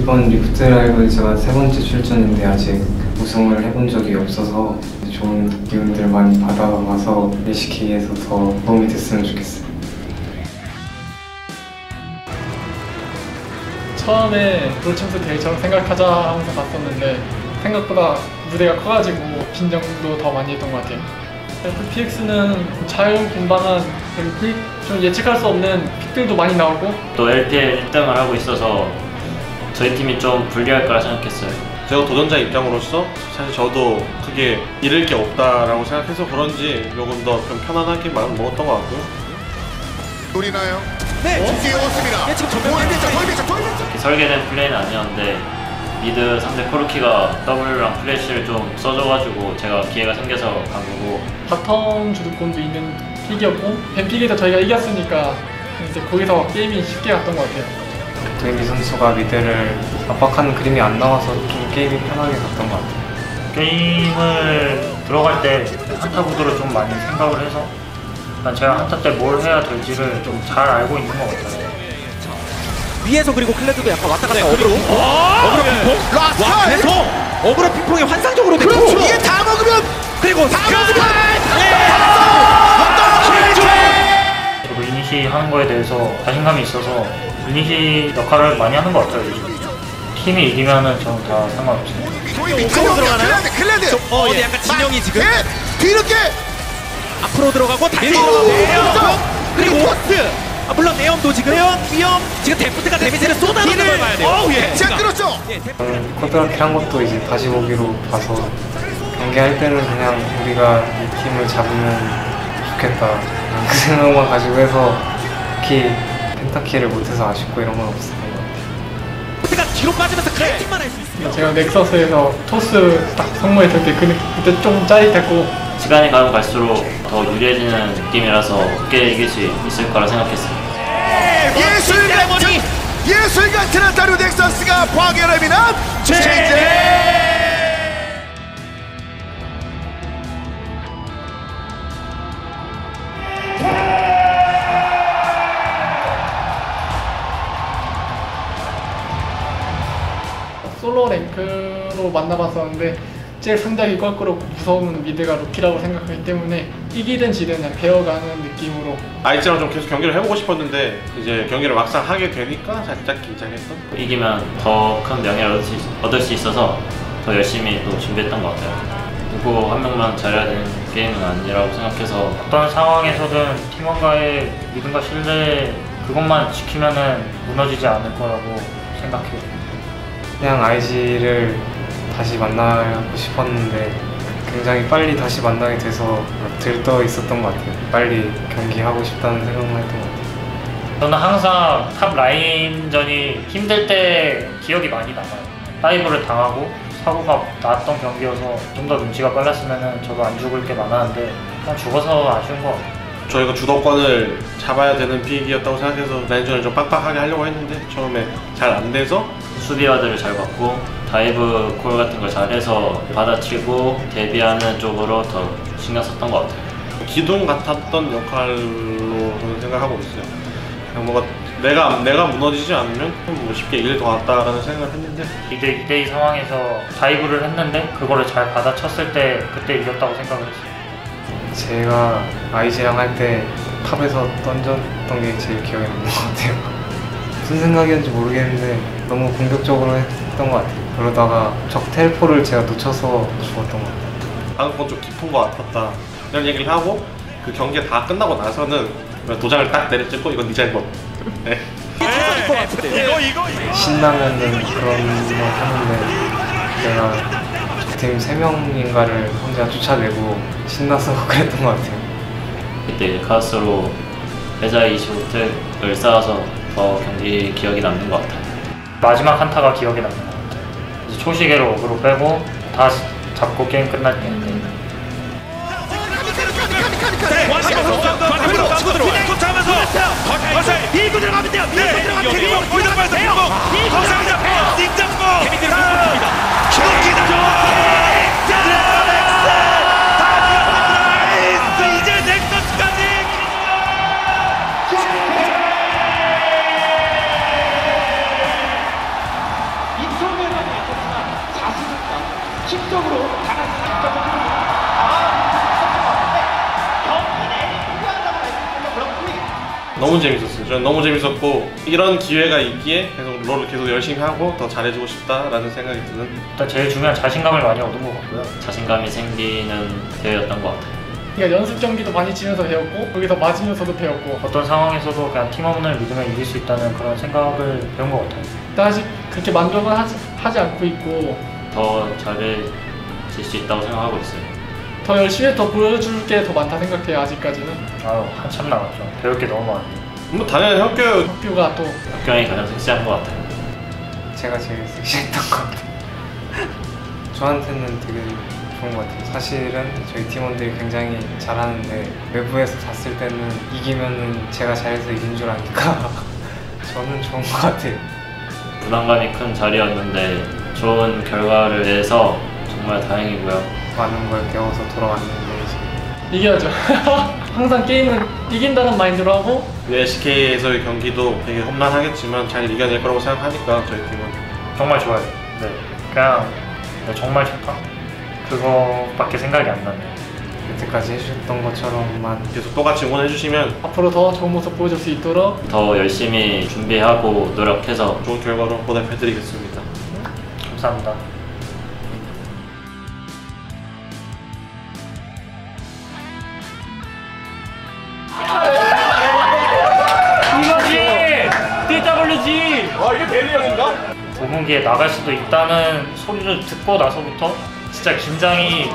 이번 리프트 라이브는 제가 세 번째 출전인데 아직 우승을 해본 적이 없어서 좋은 기운들 많이 받아와서 LCK에서 더 도움이 됐으면 좋겠어요. 처음에 롤챔스 대회처럼 생각하자 하면서 갔었는데 생각보다 무대가 커가지고 긴장도 더 많이 했던 것 같아요. LPX는 자유분방한 픽, 좀 예측할 수 없는 픽들도 많이 나오고 또 LPL 1등을 하고 있어서 저희 팀이 좀 불리할 거라 생각했어요. 제가 도전자 입장으로서 사실 저도 크게 잃을 게 없다라고 생각해서 그런지 조금 더 좀 편안하게 마음 먹었던 것 같고요. 노리나요? 네! 뛰어왔습니다! 네, 지금 전면 설계된 플레이는 아니었는데 미드 상대 코르키가 W랑 플래시를 좀 써줘가지고 제가 기회가 생겨서 간 거고 바텀 주도권도 있는 픽이었고 뱀픽에서 저희가 이겼으니까 이제 거기서 게임이 쉽게 갔던 것 같아요. 도인기 선수가 미드를 압박하는 그림이 안 나와서 좀 게임이 편하게 갔던 것 같아요. 게임을 들어갈 때 한타 구도를 좀 많이 생각을 해서 일단 제가 한타 때 뭘 해야 될지를 좀 잘 알고 있는 것 같아요. 위에서 그리고 클레드도 약간 왔다 갔다 어그로 핑퐁? 와 대포! 어그로 핑퐁이 환상적으로 대포! 그렇죠! 이게 다 먹으면! 그리고 다 먹으면! 그리고 이니시 하는 거에 대해서 자신감이 있어서 유닛이 역할을 많이 하는 것 같아요. 팀이 이기면은 저는 다 상관없어요. 밑으로 들어가나요? 클레드! 근데 약간 진영이 지금 뒤늦게! 앞으로 들어가고 다시 들어가요. 그리고 포트! 아 물론 네엄도 지금 위험! 지금 데프트가 데미지를 쏟아내는 걸 봐야 돼요. 어우 예! 제가 끌었죠! 코드라키란 것도 이제 다시 보기로 봐서 경기할 때는 그냥 우리가 이 팀을 잡으면 좋겠다 그 생각만 가지고 해서 특히 펜타키를 못해서 아쉽고 이런 건 없었던 것 같아요. 제가 뒤로 빠지면서 클래팅만 할 수 있습니다. 제가 넥서스에서 토스 딱 성공했을 때 그때 좀 짜릿했고 시간이 가면 갈수록 더 유리해지는 느낌이라서 쉽게 이길 수 있을 거라 생각했어요. 예술 같은 아타루 넥서스가 파괴랍니다. 체인지! 솔로 랭크로 만나봤었는데 제일 상당히 거꾸로 무서운 미드가 루키라고 생각하기 때문에 이기든 지든 그냥 배워가는 느낌으로 아이즈랑 좀 계속 경기를 해보고 싶었는데 이제 경기를 막상 하게 되니까 살짝 긴장했던 이기면 더 큰 명예를 얻을 수 있어서 더 열심히 또 준비했던 것 같아요. 누구 한 명만 잘해야 되는 게임은 아니라고 생각해서 어떤 상황에서든 팀원과의 믿음과 신뢰 그것만 지키면은 무너지지 않을 거라고 생각해요. 그냥 IG를 다시 만나고 싶었는데 굉장히 빨리 다시 만나게 돼서 들떠 있었던 것 같아요. 빨리 경기하고 싶다는 생각만 했던 것 같아요. 저는 항상 탑 라인전이 힘들 때 기억이 많이 남아요. 다이브를 당하고 사고가 났던 경기여서 좀 더 눈치가 빨랐으면 저도 안 죽을 게 많았는데 그냥 죽어서 아쉬운 것 같아요. 저희가 주도권을 잡아야 되는 픽이었다고 생각해서 라인전을 좀 빡빡하게 하려고 했는데 처음에 잘 안 돼서 수비와드를 잘 받고 다이브 콜 같은 걸 잘해서 받아치고 대비하는 쪽으로 더 신경 썼던 것 같아요. 기둥 같았던 역할로 저는 생각하고 있어요. 뭔가 내가 무너지지 않으면 뭐 쉽게 이길 것 같다라는 생각을 했는데 2대2 상황에서 다이브를 했는데 그거를 잘 받아쳤을 때 그때 이겼다고 생각을 했어요. 제가 IG랑 할 때 탑에서 던졌던 게 제일 기억에 남는 것 같아요. 무슨 생각이었는지 모르겠는데 너무 공격적으로 했던 것 같아요. 그러다가 적 텔포를 제가 놓쳐서 죽었던 것 같아요. 방금 건 좀 깊은 것 같았다 이런 얘기를 하고 그 경기가 다 끝나고 나서는 도장을 딱 내려찍고 이건 네 잘못. 네. 신나면은 그런 거 하는데 내가 팀 3명인가를 혼자 쫓아내고 신나서 그랬던 것 같아요. 그때 카스로 회자 25득을 쌓아서 더 경기 기억이 남는 것 같아요. 마지막 한타가 기억에 남는 것 같아요. 이제 초시계로 어그로 빼고 다 잡고 게임 끝날 때 밀고 들어가면 돼요. 밀고 들어가면 돼요. 밀고 들어가면 돼요. 밀고 들어가면 돼요. 닉장고 넥서스 이제 넥서스까지 인터넷에 자신감 직접으로 너무 재밌었어요. 저는 너무 재밌었고 이런 기회가 있기에 계속 롤을 계속 열심히 하고 더 잘해주고 싶다라는 생각이 드는, 일단 제일 중요한 자신감을 많이 얻은 것 같고요. 자신감이 생기는 대회였던 것 같아요. 그러니까 연습 경기도 많이 치면서 배웠고 거기서 맞으면서도 배웠고 어떤 상황에서도 그냥 팀원을 믿으면 이길 수 있다는 그런 생각을 배운 것 같아요. 일단 아직 그렇게 만족은 하지 않고 있고 더 잘해질 수 있다고 생각하고 있어요. 더 열심히 더 보여줄 게 더 많다 생각해요. 아직까지는 아유 한참 남았죠. 배울 게 너무 많아요. 뭐 당연히 학교가 또 학교형이 가장 섹시한 것 같아요. 제가 제일 섹시했던 것 같아요. 저한테는 되게 좋은 것 같아요. 사실은 저희 팀원들이 굉장히 잘하는데 외부에서 잤을 때는 이기면은 제가 잘해서 이긴 줄 아니까 저는 좋은 것 같아요. 부담감이 큰 자리였는데 좋은 결과를 내서 정말 다행이고요. 많은 걸 배워서 돌아왔는데 지금 이겨야죠. 항상 게임은 이긴다는 마인드로 하고 LCK에서의 경기도 되게 험난하겠지만 잘 이겨낼 거라고 생각하니까 저희 팀은 정말 좋아요. 네, 그냥 정말 좋다 그거밖에 생각이 안 나네요. 여태까지 해주셨던 것처럼만 계속 똑같이 응원해주시면 앞으로 더 좋은 모습 보여줄 수 있도록 더 열심히 준비하고 노력해서 좋은 결과로 보답해드리겠습니다. 감사합니다. 아 이게 대리형인가? 5분기에 나갈 수도 있다는 소리를 듣고 나서부터 진짜 긴장이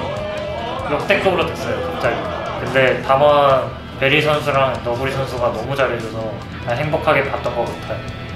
역대급으로 됐어요 갑자기. 근데 다만 베리 선수랑 너구리 선수가 너무 잘해줘서 행복하게 봤던 것 같아요.